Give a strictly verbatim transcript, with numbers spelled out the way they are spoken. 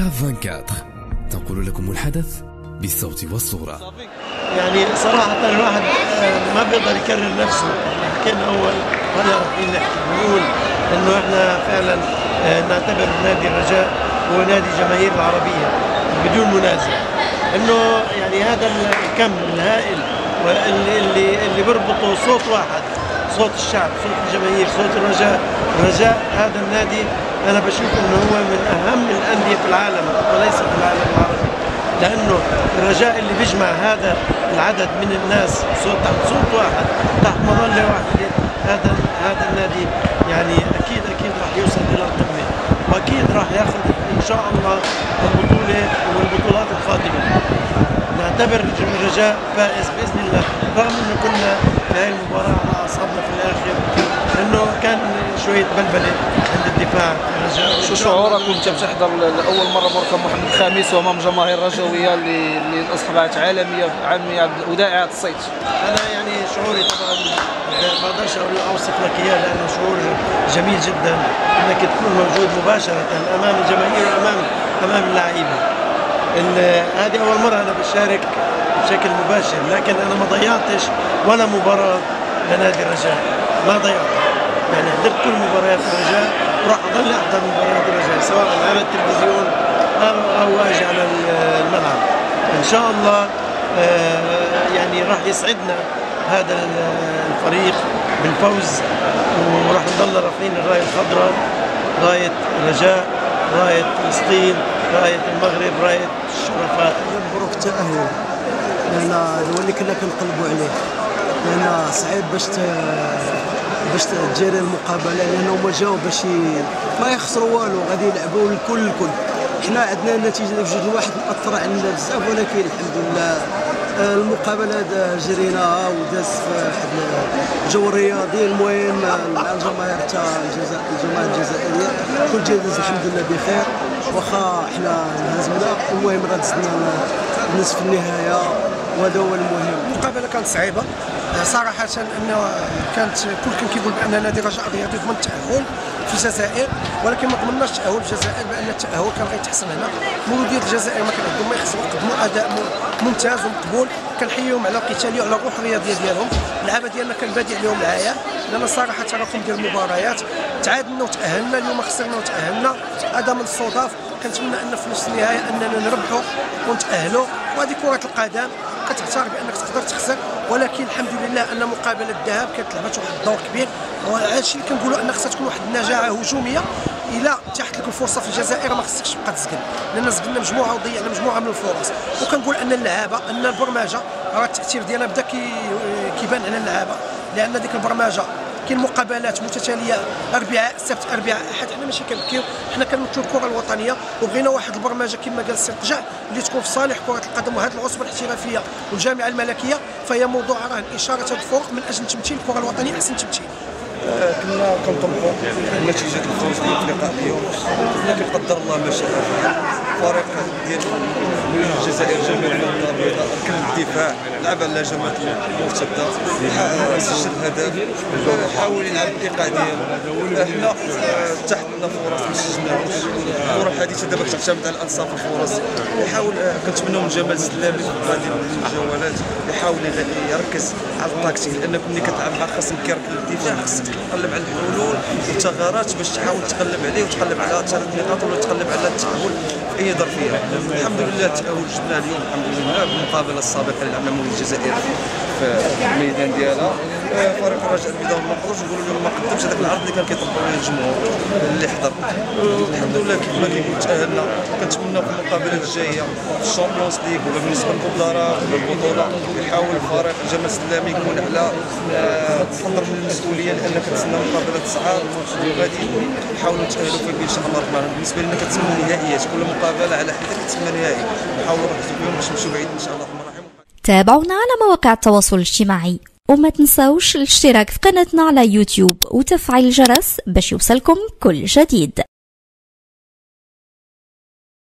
كاف أربعة وعشرين تنقل لكم الحدث بالصوت والصورة. يعني صراحة الواحد ما بيقدر يكرر نفسه. حكينا أول مرة رايحين نحكي بنقول إنه إحنا فعلا نعتبر نادي الرجاء هو نادي جماهير العربية بدون منازع. إنه يعني هذا الكم الهائل اللي اللي بيربطه صوت واحد، صوت الشعب، صوت الجماهير، صوت الرجاء. الرجاء هذا النادي أنا بشوف إنه هو من أهم الأندية في العالم وليس في العالم العربي، لأنه الرجاء اللي بيجمع هذا العدد من الناس صوت تحت صوت واحد، تحت مظلة واحدة. هذا هذا النادي يعني أكيد أكيد راح يوصل إلى القمة، وأكيد راح ياخذ إن شاء الله البطولة والبطولات القادمة. نعتبر الرجاء فائز بإذن الله، رغم إنه كنا في هاي المباراة على أعصابنا في الآخر، إنه كان شوية بلبلة عند الدفاع. شو شعورك وانت بتحضر لاول مره مركب محمد الخامس وامام جماهير رجويه اللي اللي اصبحت عالميه عالميه ودائعه الصيت؟ انا يعني شعوري طبعا ما بقدرش اوصف لك اياه، لانه شعور جميل جدا انك تكون موجود مباشره امام الجماهير وامام امام اللعيبه. هذه اول مره انا بشارك بشكل مباشر، لكن انا ما ضيعتش ولا مباراه لنادي الرجاء، ما ضيعتها. يعني حضرت كل مباريات الرجاء وراح اضل احضر مباريات الرجاء، سواء على التلفزيون او اجي على الملعب. ان شاء الله يعني راح يسعدنا هذا الفريق بالفوز، وراح نضل رافعين الرايه الخضراء، رايه الرجاء، رايه فلسطين، رايه المغرب، رايه الشرفاء. مبروك التاهل، لان هو اللي كنا كنقلبوا عليه، لان صعيب باش باش تجري المقابله، لانه ما جاو باش ما يخسروا والو، غادي يلعبوا الكل الكل. حنا عندنا النتيجه في جوج واحد مأثره علينا بزاف، ولكن الحمد لله المقابله جريناها وداز في واحد الجو الرياضي المهم مع الجماهير تاع الجزائر، الجماهير الجزائريه كل شيء داز الحمد لله بخير. واخا حنا هزمنا المهم راه دزنا النصف النهايه، وهذا هو المهم. المقابله كانت صعيبه صراحة، انه كانت كل كان كيقول بان نادي الرجاء الرياضي ضمن التأهل في الجزائر، ولكن ما ضمناش التأهل في الجزائر، بان التأهل كان غيتحسن هنا. مولودية الجزائر ما كان عندهم ما يخسروا، قدموا اداء ممتاز ومقبول. كنحييهم على القتالية وعلى الروح الرياضية ديالهم. اللعابة ديالنا كان بادئ اليوم العاية، لان صراحة رقم ديال المباريات تعادلنا وتأهلنا، اليوم خسرنا وتأهلنا، هذا من الصدف. كنتمنى ان في نصف النهاية اننا نربحوا ونتأهلوا، وهذه كرة القدم كتعترف بانك تقدر تخسر، ولكن الحمد لله ان مقابله الذهاب كانت لعبت واحد الدور كبير. وهذا الشيء اللي كنقولوا ان خصها تكون واحد النجاعه هجوميه. الا تحت لك الفرصه في الجزائر ما خصكش تبقى تسكن، لان سكننا مجموعه وضيعنا مجموعه من الفرص. وكنقول ان اللعابه ان البرمجه راه التاثير ديالها بدا كيبان على اللعابه، لان ديك البرمجه كاين مقابلات متتاليه اربعاء سبت اربعاء احد. حنا ماشي كنبكيو، حنا كنمثلوا الكره الوطنيه، وبغينا واحد البرمجه كما قال السي الرجاء اللي تكون في صالح كره القدم. وهذه العصبه الاحترافيه والجامعه الملكيه فهي موضوع رهن، اشاره الفرق من اجل تمثيل الكره الوطنيه احسن تمثيل. كنا كنطلبوا نتيجه الفوز ديال اللقاء اليوم، لكن قدر الله ما شاء. الفريق ديال الجزائر جميع النقاط البيضاء، ركن الدفاع، لعب على الهجمات المرتده، سجل هدف، حاول يلعب الايقاع ديالو. حنا تحت لنا فرص ما سجلناهمش. الكره الحديثه دابا كتعتمد على الانصاف الفرص، ويحاول كنتمناو من جمال السلامي في القادم من الجولات يحاول يركز على التاكتيك، لان ملي كتلعب مع خصم كيركن الدفاع خصك تقلب على الحلول والثغرات باش تحاول تقلب عليه وتقلب على ثلاث نقاط ولا تقلب على التأهل في اي ظرفيه. الحمد لله التأهل جبناه اليوم الحمد لله بالمقابله السابقه اللي لعبنا مول الجزائر في الميدان ديالها. فريق الرجاء البيضاوي ما نقدروش نقولوا لهم ما قدمش هذاك العرض اللي كان كيطلبوا ليه الجمهور اللي حضر. الحمد لله كما كيقول تأهلنا، كنتمنى في المقابلات الجايه في الشامبيونز ليغ ولا بالنسبه لكوب العرب ولا البطوله يحاول الفريق جمال سلامي يكون على تقدر من المسؤوليه، لان كتسنى مقابله صعاب وغادي نحاولوا نتأهلوا فيها ان شاء الله الرحمن. بالنسبه لنا كتسمى نهائيات، كل مقابله على حده كتسمى نهائي، نحاولوا نركزوا فيهم باش نمشيو بعيد ان شاء الله الرحمن الرحيم. تابعونا على مواقع التواصل الاجتماعي، وما تنساوش الاشتراك في قناتنا على يوتيوب وتفعيل الجرس باش يوصلكم كل جديد.